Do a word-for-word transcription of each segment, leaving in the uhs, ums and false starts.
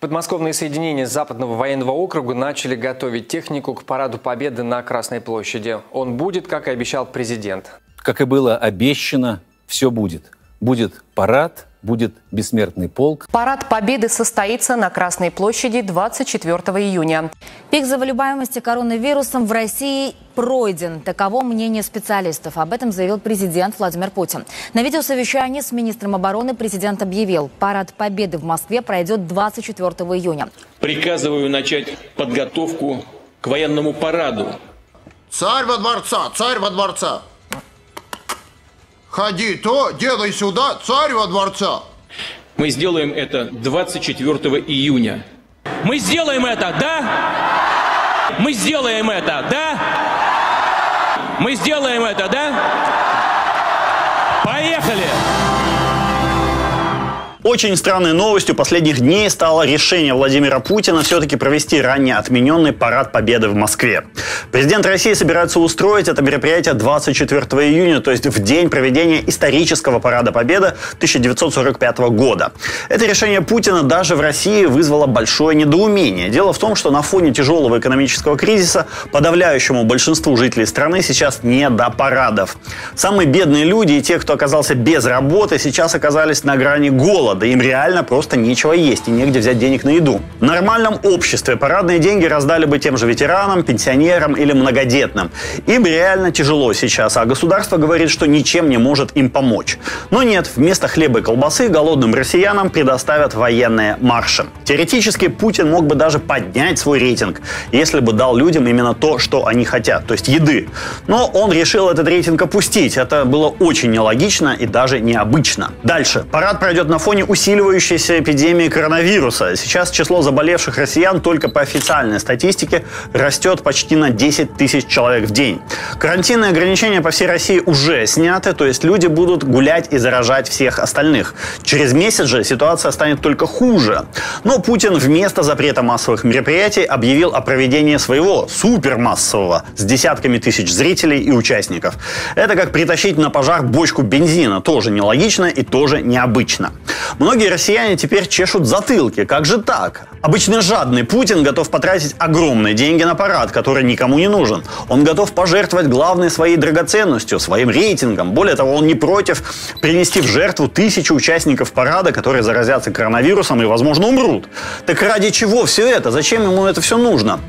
Подмосковные соединения Западного военного округа начали готовить технику к параду Победы на Красной площади. Он будет, как и обещал президент. Как и было обещано, все будет. Будет парад, будет бессмертный полк. Парад Победы состоится на Красной площади двадцать четвёртого июня. Пик заболеваемости коронавирусом в России пройден. Таково мнение специалистов. Об этом заявил президент Владимир Путин. На видеосовещании с министром обороны президент объявил, парад Победы в Москве пройдет двадцать четвёртого июня. Приказываю начать подготовку к военному параду. Царь во дворца, царь во дворца. Ходи то, делай сюда, царь во дворца. Мы сделаем это двадцать четвёртого июня. Мы сделаем это, да? Мы сделаем это, да? Мы сделаем это, да? Поехали! Очень странной новостью последних дней стало решение Владимира Путина все-таки провести ранее отмененный парад Победы в Москве. Президент России собирается устроить это мероприятие двадцать четвёртого июня, то есть в день проведения исторического парада Победы тысяча девятьсот сорок пятого года. Это решение Путина даже в России вызвало большое недоумение. Дело в том, что на фоне тяжелого экономического кризиса подавляющему большинству жителей страны сейчас не до парадов. Самые бедные люди и те, кто оказался без работы, сейчас оказались на грани голода. Да им реально просто нечего есть и негде взять денег на еду. В нормальном обществе парадные деньги раздали бы тем же ветеранам, пенсионерам или многодетным. Им реально тяжело сейчас, а государство говорит, что ничем не может им помочь. Но нет, вместо хлеба и колбасы голодным россиянам предоставят военные марши. Теоретически Путин мог бы даже поднять свой рейтинг, если бы дал людям именно то, что они хотят, то есть еды. Но он решил этот рейтинг опустить. Это было очень нелогично и даже необычно. Дальше. Парад пройдет на фоне усиливающейся эпидемии коронавируса. Сейчас число заболевших россиян только по официальной статистике растет почти на десять тысяч человек в день. Карантинные ограничения по всей России уже сняты, то есть люди будут гулять и заражать всех остальных. Через месяц же ситуация станет только хуже. Но Путин вместо запрета массовых мероприятий объявил о проведении своего супермассового с десятками тысяч зрителей и участников. Это как притащить на пожар бочку бензина. Тоже нелогично и тоже необычно. Многие россияне теперь чешут затылки. Как же так? Обычно жадный Путин готов потратить огромные деньги на парад, который никому не нужен. Он готов пожертвовать главной своей драгоценностью, своим рейтингом. Более того, он не против принести в жертву тысячи участников парада, которые заразятся коронавирусом и, возможно, умрут. Так ради чего все это? Зачем ему это все нужно?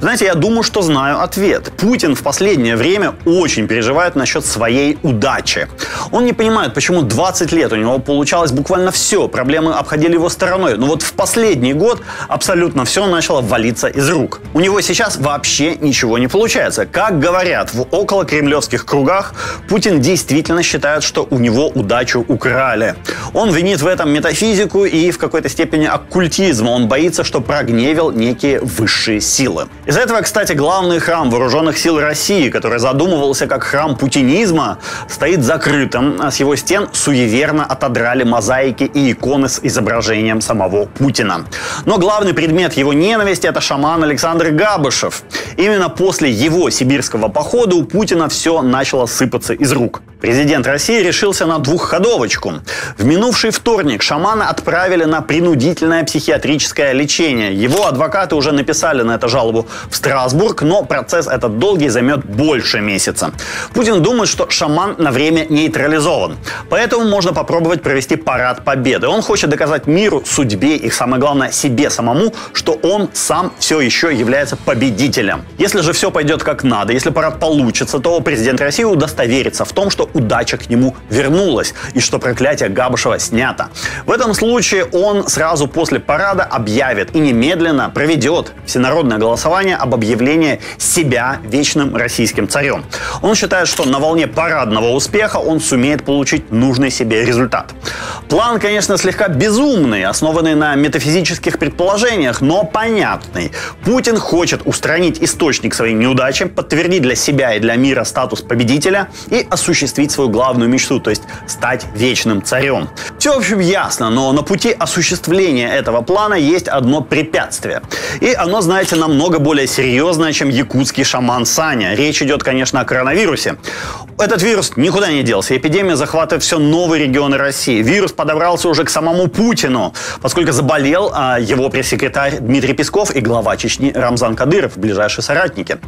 Знаете, я думаю, что знаю ответ. Путин в последнее время очень переживает насчет своей удачи. Он не понимает, почему двадцать лет у него получалось буквально все, проблемы обходили его стороной. Но вот в последний год абсолютно все начало валиться из рук. У него сейчас вообще ничего не получается. Как говорят в околокремлевских кругах, Путин действительно считает, что у него удачу украли. Он винит в этом метафизику и в какой-то степени оккультизм. Он боится, что прогневил некие высшие силы. Из-за этого, кстати, главный храм Вооруженных сил России, который задумывался как храм путинизма, стоит закрытым, а с его стен суеверно отодрали мозаики и иконы с изображением самого Путина. Но главный предмет его ненависти – это шаман Александр Габышев. Именно после его сибирского похода у Путина все начало сыпаться из рук. Президент России решился на двухходовочку. В минувший вторник шамана отправили на принудительное психиатрическое лечение. Его адвокаты уже написали на это жалобу в Страсбург, но процесс этот долгий, займет больше месяца. Путин думает, что шаман на время нейтрализован. Поэтому можно попробовать провести парад Победы. Он хочет доказать миру, судьбе и, самое главное, себе самому, что он сам все еще является победителем. Если же все пойдет как надо, если парад получится, то президент России удостоверится в том, что удача к нему вернулась и что проклятие Габышева снято. В этом случае он сразу после парада объявит и немедленно проведет всенародное голосование об объявлении себя вечным российским царем. Он считает, что на волне парадного успеха он сумеет получить нужный себе результат. План, конечно, слегка безумный, основанный на метафизических предположениях, но понятный. Путин хочет устранить источник своей неудачи, подтвердить для себя и для мира статус победителя и осуществить свою главную мечту, то есть стать вечным царем. Все, в общем, ясно, но на пути осуществления этого плана есть одно препятствие. И оно, знаете, намного более серьезное, чем якутский шаман Саня. Речь идет, конечно, о коронавирусе. Этот вирус никуда не делся. Эпидемия захватывает все новые регионы России. Вирус подобрался уже к самому Путину, поскольку заболел а его пресс-секретарь Дмитрий Песков и глава Чечни Рамзан Кадыров, ближайшие соратники.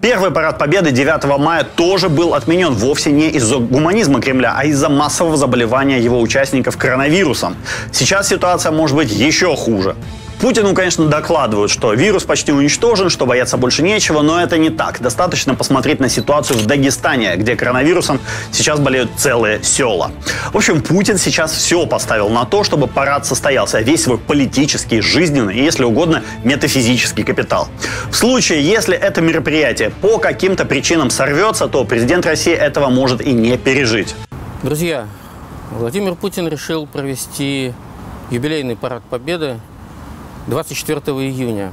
Первый парад Победы девятого мая тоже был отменен вовсе не из-за гуманизма Кремля, а из-за массового заболевания его участников коронавирусом. Сейчас ситуация может быть еще хуже. Путину, конечно, докладывают, что вирус почти уничтожен, что бояться больше нечего, но это не так. Достаточно посмотреть на ситуацию в Дагестане, где коронавирусом сейчас болеют целые села. В общем, Путин сейчас все поставил на то, чтобы парад состоялся, весь свой политический, жизненный и, если угодно, метафизический капитал. В случае, если это мероприятие по каким-то причинам сорвется, то президент России этого может и не пережить. Друзья, Владимир Путин решил провести юбилейный парад Победы двадцать четвёртого июня,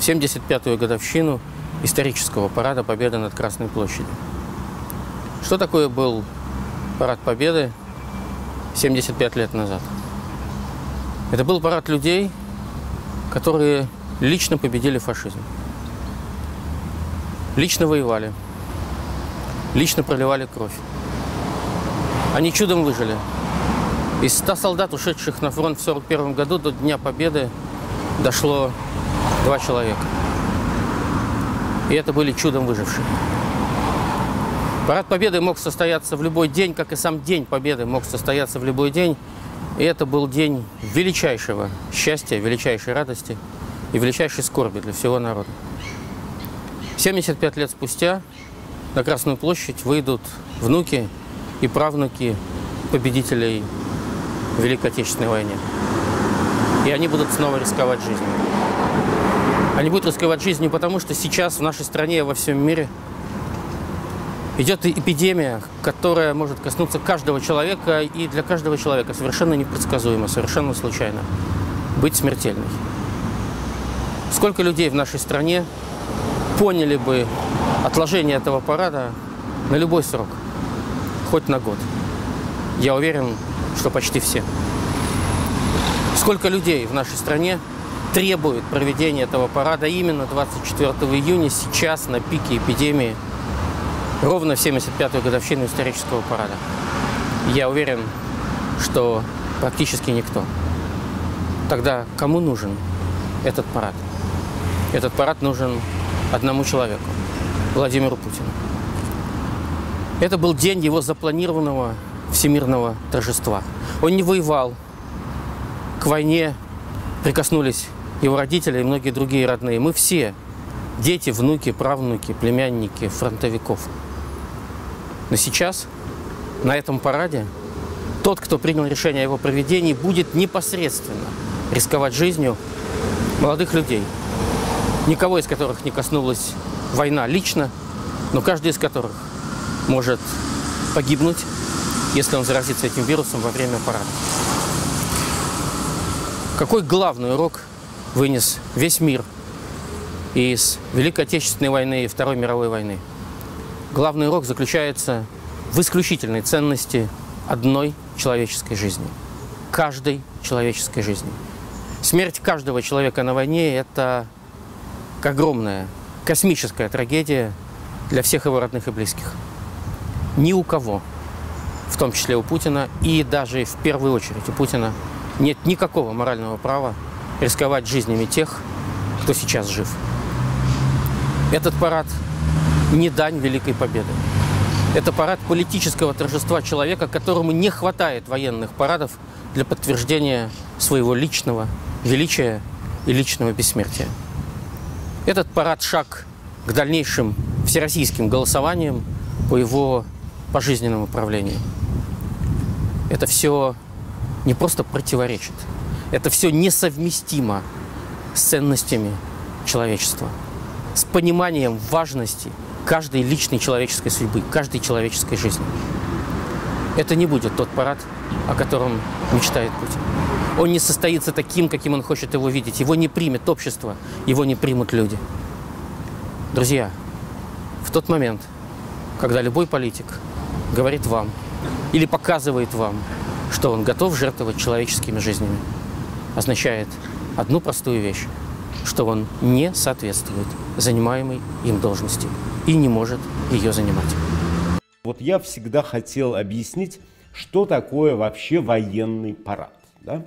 в семьдесят пятую годовщину исторического парада Победы над Красной площадью. Что такое был парад Победы семьдесят пять лет назад? Это был парад людей, которые лично победили фашизм, лично воевали, лично проливали кровь. Они чудом выжили. Из ста солдат, ушедших на фронт в сорок первом году, до Дня Победы дошло два человека. И это были чудом выжившие. Парад Победы мог состояться в любой день, как и сам День Победы мог состояться в любой день. И это был день величайшего счастья, величайшей радости и величайшей скорби для всего народа. семьдесят пять лет спустя на Красную площадь выйдут внуки и правнуки победителей в Великой Отечественной войне. И они будут снова рисковать жизнью. Они будут рисковать жизнью, потому что сейчас в нашей стране и во всем мире идет эпидемия, которая может коснуться каждого человека, и для каждого человека совершенно непредсказуемо, совершенно случайно быть смертельной. Сколько людей в нашей стране поняли бы отложение этого парада на любой срок, хоть на год? Я уверен, что почти все. Сколько людей в нашей стране требует проведения этого парада именно двадцать четвёртого июня, сейчас, на пике эпидемии, ровно в семьдесят пятую годовщину исторического парада? Я уверен, что практически никто. Тогда кому нужен этот парад? Этот парад нужен одному человеку – Владимиру Путину. Это был день его запланированного всемирного торжества. Он не воевал. К войне прикоснулись его родители и многие другие родные. Мы все – дети, внуки, правнуки, племянники фронтовиков. Но сейчас, на этом параде, тот, кто принял решение о его проведении, будет непосредственно рисковать жизнью молодых людей, никого из которых не коснулась война лично, но каждый из которых может погибнуть, если он заразится этим вирусом во время парада. Какой главный урок вынес весь мир из Великой Отечественной войны и Второй мировой войны? Главный урок заключается в исключительной ценности одной человеческой жизни. Каждой человеческой жизни. Смерть каждого человека на войне – это огромная, космическая трагедия для всех его родных и близких. Ни у кого, в том числе у Путина, и даже в первую очередь у Путина, нет никакого морального права рисковать жизнями тех, кто сейчас жив. Этот парад не дань Великой Победы. Это парад политического торжества человека, которому не хватает военных парадов для подтверждения своего личного величия и личного бессмертия. Этот парад – шаг к дальнейшим всероссийским голосованиям по его пожизненному правлению. Это все не просто противоречит. Это все несовместимо с ценностями человечества, с пониманием важности каждой личной человеческой судьбы, каждой человеческой жизни. Это не будет тот парад, о котором мечтает Путин. Он не состоится таким, каким он хочет его видеть. Его не примет общество, его не примут люди. Друзья, в тот момент, когда любой политик говорит вам или показывает вам, что он готов жертвовать человеческими жизнями, означает одну простую вещь, что он не соответствует занимаемой им должности и не может ее занимать. Вот я всегда хотел объяснить, что такое вообще военный парад. Да?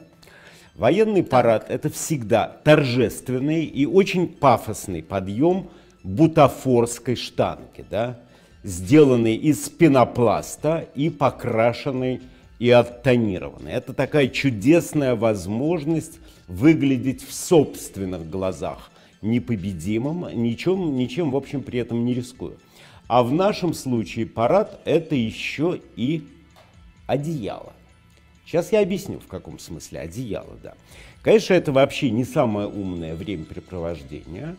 Военный парад – это всегда торжественный и очень пафосный подъем бутафорской штанги, да? Сделанный из пенопласта и покрашенный и оттонированный. Это такая чудесная возможность выглядеть в собственных глазах непобедимым, ничем, ничем в общем при этом не рискуя. А в нашем случае парад – это еще и одеяло. Сейчас я объясню, в каком смысле одеяло, да. Конечно, это вообще не самое умное времяпрепровождение,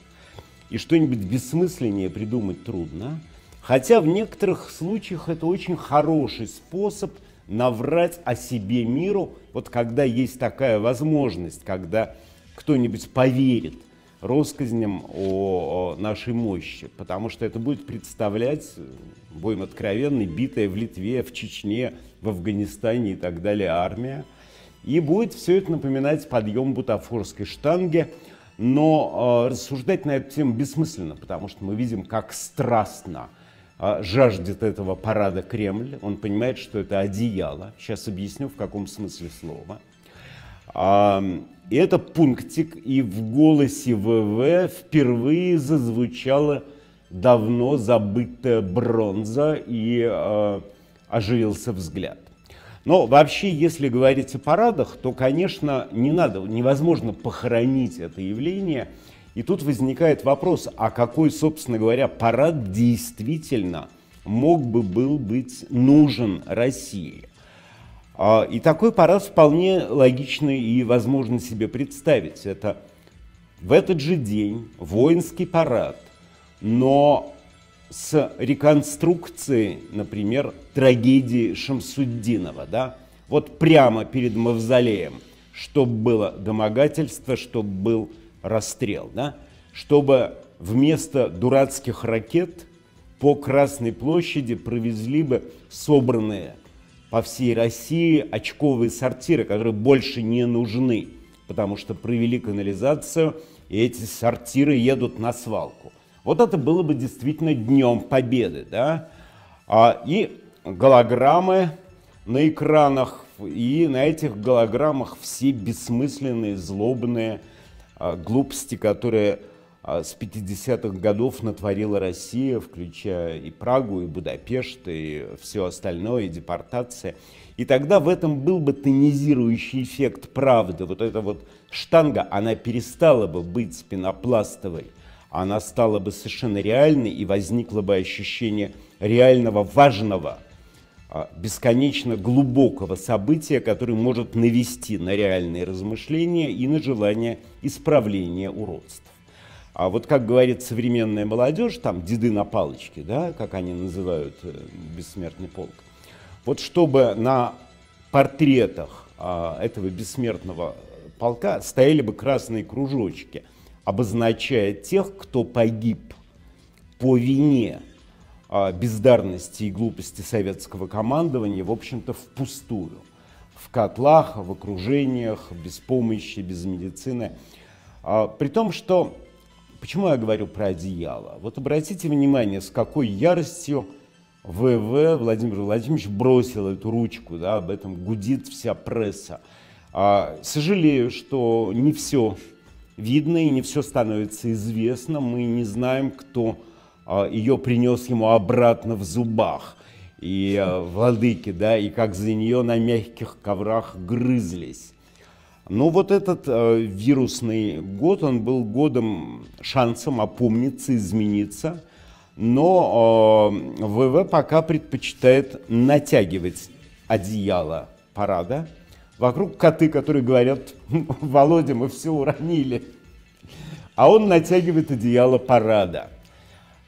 и что-нибудь бессмысленнее придумать трудно, хотя в некоторых случаях это очень хороший способ наврать о себе миру, вот когда есть такая возможность, когда кто-нибудь поверит россказням о нашей мощи, потому что это будет представлять, будем откровенны, битая в Литве, в Чечне, в Афганистане и так далее армия. И будет все это напоминать подъем бутафорской штанги, но э, рассуждать на эту тему бессмысленно, потому что мы видим, как страстно э, жаждет этого парада Кремль. Он понимает, что это одеяло. Сейчас объясню, в каком смысле слова. И это пунктик, и в голосе ВВ впервые зазвучала давно забытая бронза, и э, оживился взгляд. Но вообще, если говорить о парадах, то, конечно, не надо, невозможно похоронить это явление. И тут возникает вопрос, а какой, собственно говоря, парад действительно мог бы был быть нужен России? И такой парад вполне логично и возможно себе представить. Это в этот же день воинский парад, но с реконструкцией, например, трагедии Шамсуддинова. Да? Вот прямо перед мавзолеем, чтобы было домогательство, чтобы был расстрел. Да? Чтобы вместо дурацких ракет по Красной площади провезли бы собранные по всей России очковые сортиры, которые больше не нужны, потому что провели канализацию, и эти сортиры едут на свалку. Вот это было бы действительно Днем Победы, да? А, и голограммы на экранах, и на этих голограммах все бессмысленные, злобные а, глупости, которые а, с пятидесятых годов натворила Россия, включая и Прагу, и Будапешт, и все остальное, и депортация. И тогда в этом был бы тонизирующий эффект правды. Вот эта вот штанга, она перестала бы быть пенопластовой. Она стала бы совершенно реальной, и возникло бы ощущение реального, важного, бесконечно глубокого события, которое может навести на реальные размышления и на желание исправления уродств. А вот как говорит современная молодежь, там деды на палочке, да, как они называют бессмертный полк, вот чтобы на портретах этого бессмертного полка стояли бы красные кружочки, обозначая тех, кто погиб по вине а, бездарности и глупости советского командования, в общем-то, впустую. В котлах, в окружениях, без помощи, без медицины. А, при том, что... Почему я говорю про одеяло? Вот обратите внимание, с какой яростью ВВ Владимир Владимирович бросил эту ручку, да, об этом гудит вся пресса. А, сожалею, что не все... видно, и не все становится известно, мы не знаем, кто а, ее принес ему обратно в зубах, и а, владыки, да, и как за нее на мягких коврах грызлись. Но вот этот а, вирусный год, он был годом, шансом опомниться, измениться, но а, ВВ пока предпочитает натягивать одеяло парада. Вокруг коты, которые говорят: «Володя, мы все уронили», а он натягивает одеяло парада.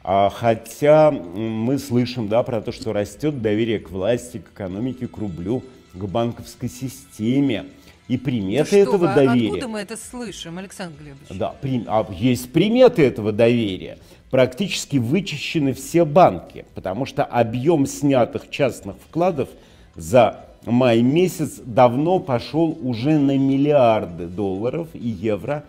А, хотя мы слышим, да, про то, что растет доверие к власти, к экономике, к рублю, к банковской системе. И приметы ну что, этого а доверия. Откуда мы это слышим, Александр Глебович? Да, при, а есть приметы этого доверия. Практически вычищены все банки, потому что объем снятых частных вкладов за май месяц давно пошел уже на миллиарды долларов и евро.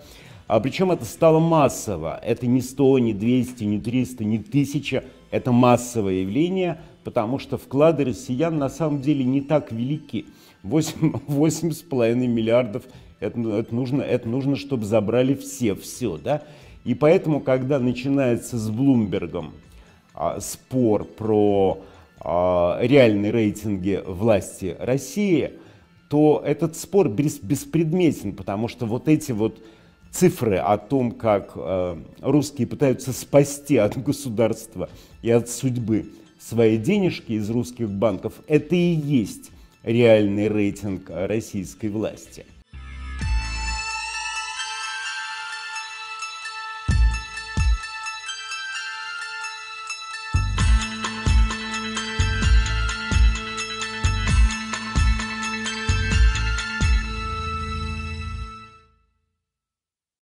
А причем это стало массово. Это не сто, не двести, не триста, не тысяча. Это массовое явление, потому что вклады россиян на самом деле не так велики. восемь с половиной миллиардов это, это, нужно, это нужно, чтобы забрали все, все. Да? И поэтому, когда начинается с Блумбергом а, спор про а, реальные рейтинги власти России, то этот спор бес, беспредметен, потому что вот эти вот цифры о том, как э, русские пытаются спасти от государства и от судьбы свои денежки из русских банков, это и есть реальный рейтинг российской власти.